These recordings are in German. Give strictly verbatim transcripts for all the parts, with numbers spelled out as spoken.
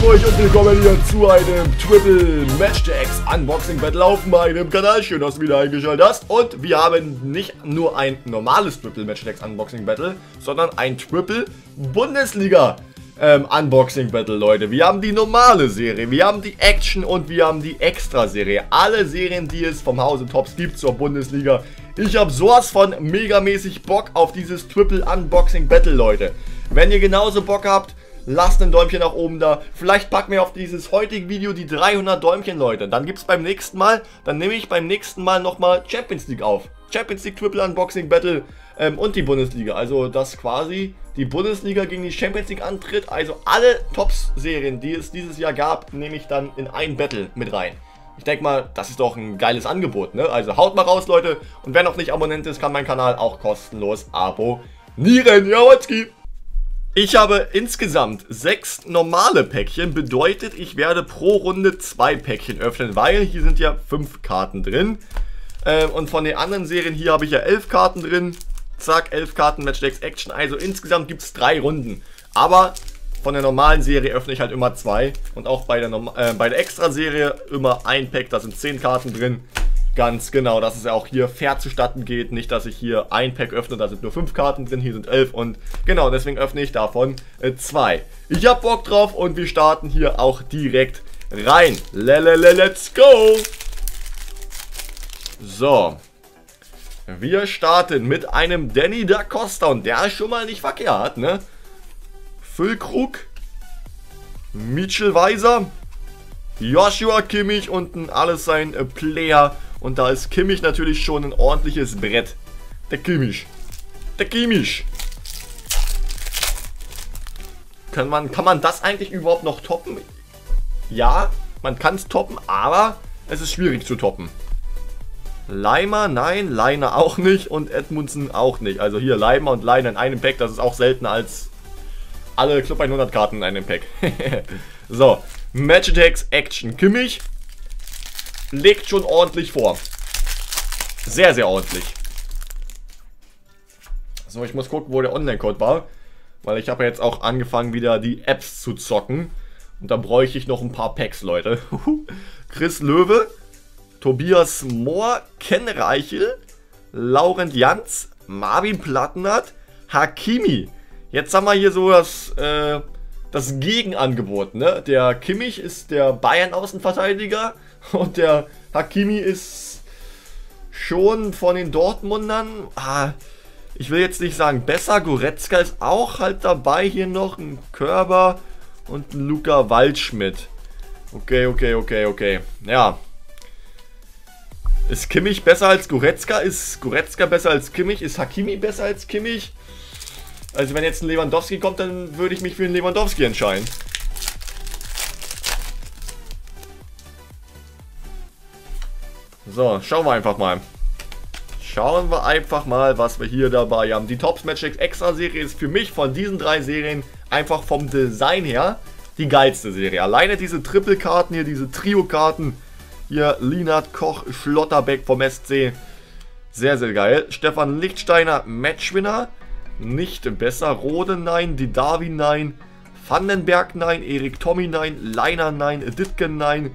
auf euch und willkommen hier zu einem Triple Match Attax Unboxing Battle auf meinem Kanal. Schön, dass du wieder eingeschaltet hast. Und wir haben nicht nur ein normales Triple Match Attax Unboxing Battle, sondern ein Triple Bundesliga ähm, Unboxing Battle, Leute. Wir haben die normale Serie, wir haben die Action und wir haben die Extra-Serie. Alle Serien, die es vom Hause Topps gibt zur Bundesliga. Ich habe sowas von megamäßig Bock auf dieses Triple Unboxing Battle, Leute. Wenn ihr genauso Bock habt, lasst ein Däumchen nach oben da. Vielleicht packen wir auf dieses heutige Video die dreihundert Däumchen, Leute. Dann gibt es beim nächsten Mal, dann nehme ich beim nächsten Mal nochmal Champions League auf. Champions League Triple Unboxing Battle ähm, und die Bundesliga. Also, dass quasi die Bundesliga gegen die Champions League antritt. Also, alle Tops-Serien, die es dieses Jahr gab, nehme ich dann in ein Battle mit rein. Ich denke mal, das ist doch ein geiles Angebot, ne? Also, haut mal raus, Leute. Und wer noch nicht Abonnent ist, kann meinen Kanal auch kostenlos abonnieren. Jawotzki! Ich habe insgesamt sechs normale Päckchen, bedeutet, ich werde pro Runde zwei Päckchen öffnen, weil hier sind ja fünf Karten drin. Äh, und von den anderen Serien hier habe ich ja elf Karten drin. Zack, elf Karten, Match Attax Action. Also insgesamt gibt es drei Runden. Aber von der normalen Serie öffne ich halt immer zwei. Und auch bei der, äh, bei der Extra-Serie immer ein Pack, da sind zehn Karten drin. Ganz genau, dass es ja auch hier fair zustatten geht. Nicht, dass ich hier ein Pack öffne, da sind nur fünf Karten drin, hier sind elf und genau, deswegen öffne ich davon zwei. Ich hab Bock drauf und wir starten hier auch direkt rein. Lelele, let's go! So, wir starten mit einem Danny Da Costa und der ist schon mal nicht verkehrt, ne? Füllkrug, Mitchell Weiser, Joshua Kimmich und alles sein Player. Und da ist Kimmich natürlich schon ein ordentliches Brett. Der Kimmich. Der Kimmich. Kann man, kann man das eigentlich überhaupt noch toppen? Ja, man kann es toppen, aber es ist schwierig zu toppen. Leimer, nein, Leiner auch nicht und Edmundson auch nicht. Also hier Leimer und Leiner in einem Pack, das ist auch seltener als alle Club hundert Karten in einem Pack. So, Match Attax Action Kimmich. Legt schon ordentlich vor. Sehr, sehr ordentlich. So, ich muss gucken, wo der Online-Code war. Weil ich habe ja jetzt auch angefangen, wieder die Apps zu zocken. Und da bräuchte ich noch ein paar Packs, Leute. Chris Löwe, Tobias Mohr, Ken Reichel, Laurent Janz, Marvin Plattenhardt, Hakimi. Jetzt haben wir hier so das... Äh, Das Gegenangebot, ne? Der Kimmich ist der Bayern-Außenverteidiger und der Hakimi ist schon von den Dortmundern, ah, ich will jetzt nicht sagen besser, Goretzka ist auch halt dabei, hier noch ein Körber und ein Luca Waldschmidt. Okay, okay, okay, okay, ja. Ist Kimmich besser als Goretzka? Ist Goretzka besser als Kimmich? Ist Hakimi besser als Kimmich? Also wenn jetzt ein Lewandowski kommt, dann würde ich mich für einen Lewandowski entscheiden. So, schauen wir einfach mal. Schauen wir einfach mal, was wir hier dabei haben. Die Topps Match Attax Extra Serie ist für mich von diesen drei Serien einfach vom Design her die geilste Serie. Alleine diese Triple-Karten hier, diese Trio-Karten. Hier Linard Koch, Schlotterbeck vom S C. Sehr, sehr geil. Stefan Lichtsteiner, Matchwinner. Nicht besser. Rode nein, Didavi nein, Vandenberg nein, Erik Tommy nein, Leiner nein, Ditgen nein,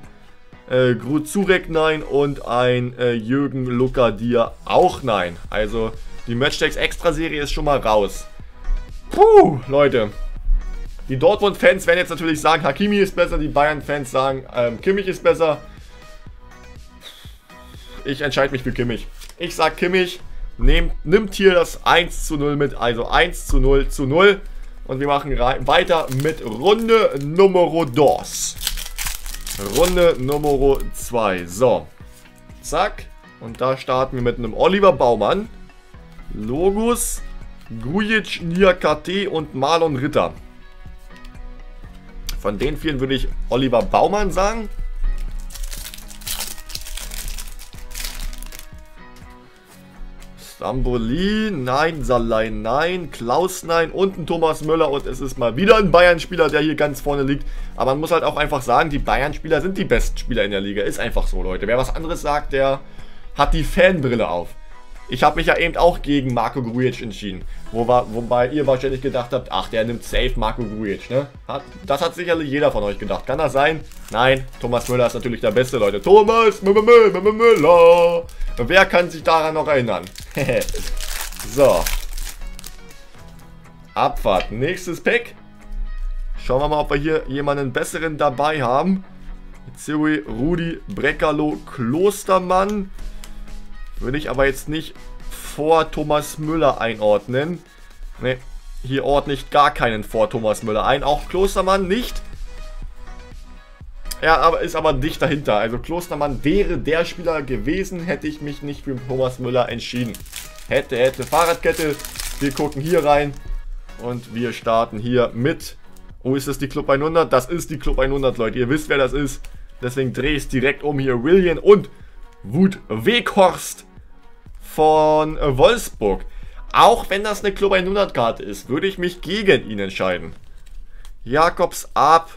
äh, Grujić nein und ein äh, Jürgen Luckadier auch nein. Also die Match Attax Extra Serie ist schon mal raus. Puh, Leute. Die Dortmund-Fans werden jetzt natürlich sagen, Hakimi ist besser, die Bayern-Fans sagen, ähm, Kimmich ist besser. Ich entscheide mich für Kimmich. Ich sag Kimmich. Nehmt, nimmt hier das eins zu null mit, also eins zu null zu null. Und wir machen weiter mit Runde Numero dos. Runde Numero zwei. So, zack. Und da starten wir mit einem Oliver Baumann, Logos, Grujić, Niakate und Marlon Ritter. Von den vielen würde ich Oliver Baumann sagen. Samboli, nein, Salai, nein, Klaus, nein und ein Thomas Müller und es ist mal wieder ein Bayern-Spieler, der hier ganz vorne liegt. Aber man muss halt auch einfach sagen, die Bayern-Spieler sind die besten Spieler in der Liga. Ist einfach so, Leute. Wer was anderes sagt, der hat die Fanbrille auf. Ich habe mich ja eben auch gegen Marco Grujić entschieden. Wo war, wobei ihr wahrscheinlich gedacht habt, ach, der nimmt safe Marco Grujić, ne? Hat, das hat sicherlich jeder von euch gedacht. Kann das sein? Nein, Thomas Müller ist natürlich der Beste, Leute. Thomas Müller! Wer kann sich daran noch erinnern? So. Abfahrt. Nächstes Pack. Schauen wir mal, ob wir hier jemanden besseren dabei haben. Ziri, Rudi, Brekalo, Klostermann. Würde ich aber jetzt nicht vor Thomas Müller einordnen. Ne, hier ordne ich gar keinen vor Thomas Müller ein. Auch Klostermann nicht. Ja, aber ist aber dicht dahinter. Also Klostermann wäre der Spieler gewesen, hätte ich mich nicht für Thomas Müller entschieden. Hätte, hätte, Fahrradkette. Wir gucken hier rein. Und wir starten hier mit... Oh, ist das die Club hundert? Das ist die Club hundert, Leute. Ihr wisst, wer das ist. Deswegen drehe ich es direkt um hier. William und Wout Weghorst von Wolfsburg. Auch wenn das eine Club hundert-Karte ist, würde ich mich gegen ihn entscheiden. Jakobs Ab,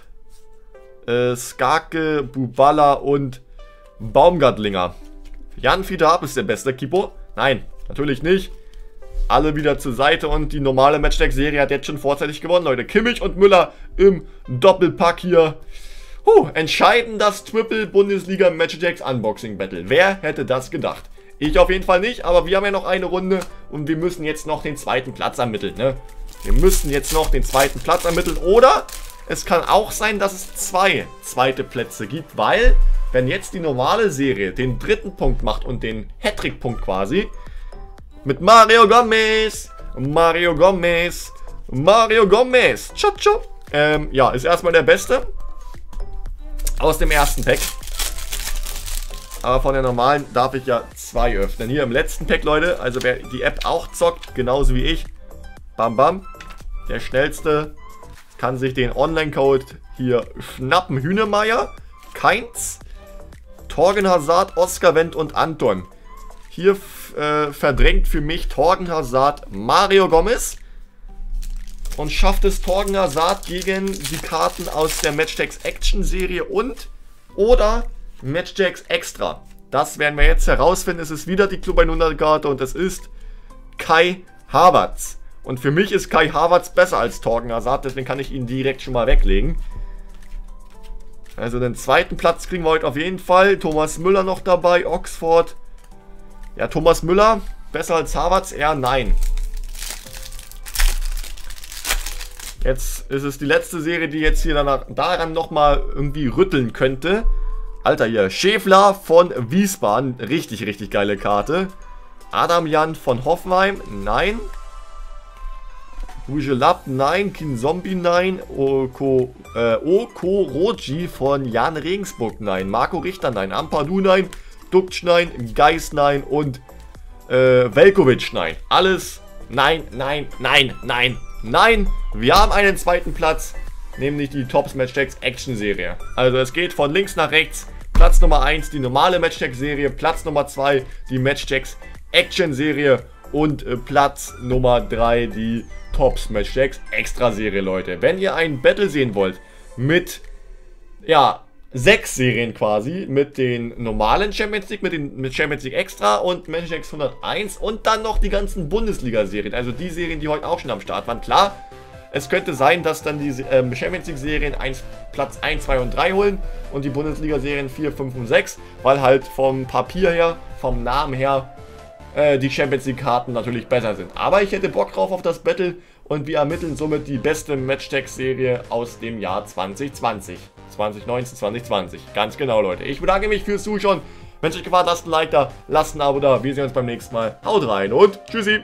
äh, Skake, Bubala und Baumgartlinger. Jan Fiete Ab ist der beste Kipo. Nein, natürlich nicht. Alle wieder zur Seite und die normale Match-Tag-Serie hat jetzt schon vorzeitig gewonnen, Leute. Kimmich und Müller im Doppelpack hier. Huh, entscheiden das Triple Bundesliga Match-Attacks Unboxing Battle. Wer hätte das gedacht? Ich auf jeden Fall nicht, aber wir haben ja noch eine Runde und wir müssen jetzt noch den zweiten Platz ermitteln, ne? Wir müssen jetzt noch den zweiten Platz ermitteln oder es kann auch sein, dass es zwei zweite Plätze gibt, weil wenn jetzt die normale Serie den dritten Punkt macht und den Hattrick-Punkt quasi... Mit Mario Gomez, Mario Gomez, Mario Gomez, chop chop. Ähm, ja, ist erstmal der Beste aus dem ersten Pack. Aber von der normalen darf ich ja zwei öffnen. Hier im letzten Pack, Leute, also wer die App auch zockt, genauso wie ich, bam bam, der Schnellste kann sich den Online-Code hier schnappen. Hühnemeier, Kainz, Thorgan Hazard, Oskar Wendt und Anton. Hier äh, verdrängt für mich Thorgan Hazard Mario Gomez. Und schafft es Thorgan Hazard gegen die Karten aus der Match-Attacks Action Serie und oder Match-Attacks Extra. Das werden wir jetzt herausfinden. Es ist wieder die Club hundert Karte und es ist Kai Havertz. Und für mich ist Kai Havertz besser als Thorgan Hazard. Deswegen kann ich ihn direkt schon mal weglegen. Also den zweiten Platz kriegen wir heute auf jeden Fall. Thomas Müller noch dabei, Oxford. Ja, Thomas Müller, besser als Havertz? Eher nein. Jetzt ist es die letzte Serie, die jetzt hier danach, daran nochmal irgendwie rütteln könnte. Alter, hier, Schäfler von Wiesbaden, richtig, richtig geile Karte. Adam Jan von Hoffenheim, nein. Bujelab, nein. Kinzombie, nein. Oko, äh, Okoroji von Jan Regensburg, nein. Marco Richter, nein. Ampadu, nein. Duktsch nein, Geist nein und äh, Velkovic nein. Alles nein, nein, nein, nein, nein. Wir haben einen zweiten Platz, nämlich die Topps Match-Attacks Action Serie. Also es geht von links nach rechts. Platz Nummer eins die normale Match-Attacks Serie, Platz Nummer zwei die Match-Attacks Action Serie und äh, Platz Nummer drei die Topps Match-Attacks Extra Serie, Leute. Wenn ihr ein Battle sehen wollt mit, ja, sechs Serien quasi, mit den normalen Champions League, mit den mit Champions League Extra und Match Attax hunderteins und dann noch die ganzen Bundesliga-Serien, also die Serien, die heute auch schon am Start waren. Klar, es könnte sein, dass dann die ähm, Champions League-Serien Platz eins, zwei und drei holen und die Bundesliga-Serien vier, fünf und sechs, weil halt vom Papier her, vom Namen her, äh, die Champions League-Karten natürlich besser sind. Aber ich hätte Bock drauf auf das Battle und wir ermitteln somit die beste Match Attax-Serie aus dem Jahr zwanzig zwanzig. zwanzig neunzehn, zwanzig zwanzig. Ganz genau, Leute. Ich bedanke mich fürs Zuschauen. Wenn es euch gefallen hat, lasst ein Like da, lasst ein Abo da. Wir sehen uns beim nächsten Mal. Haut rein und tschüssi.